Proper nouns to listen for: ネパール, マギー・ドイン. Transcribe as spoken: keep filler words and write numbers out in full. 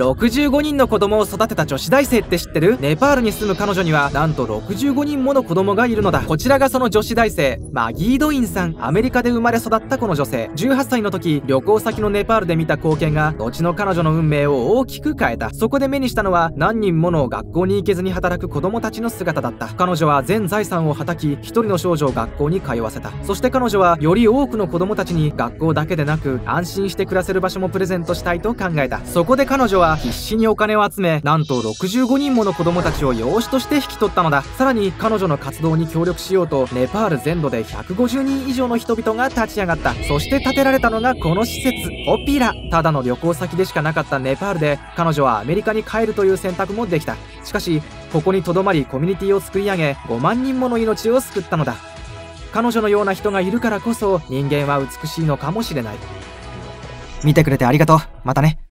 ろくじゅうごにんの子供を育てた女子大生って知ってる？ネパールに住む彼女にはなんとろくじゅうごにんもの子供がいるのだ。こちらがその女子大生、マギードインさん。アメリカで生まれ育ったこの女性、じゅうはっさいの時、旅行先のネパールで見た光景が後の彼女の運命を大きく変えた。そこで目にしたのは何人もの学校に行けずに働く子供たちの姿だった。彼女は全財産をはたき、一人の少女を学校に通わせた。そして彼女はより多くの子供たちに学校だけでなく安心して暮らせる場所もプレゼントしたいと考えた。そこで彼女は必死にお金を集め、なんとろくじゅうごにんもの子供たちを養子として引き取ったのだ。さらに彼女の活動に協力しようとネパール全土でひゃくごじゅうにん以上の人々が立ち上がった。そして建てられたのがこの施設、オピラ。ただの旅行先でしかなかったネパールで彼女はアメリカに帰るという選択もできた。しかしここにとどまり、コミュニティを作り上げごまんにんもの命を救ったのだ。彼女のような人がいるからこそ人間は美しいのかもしれない。見てくれてありがとう。またね。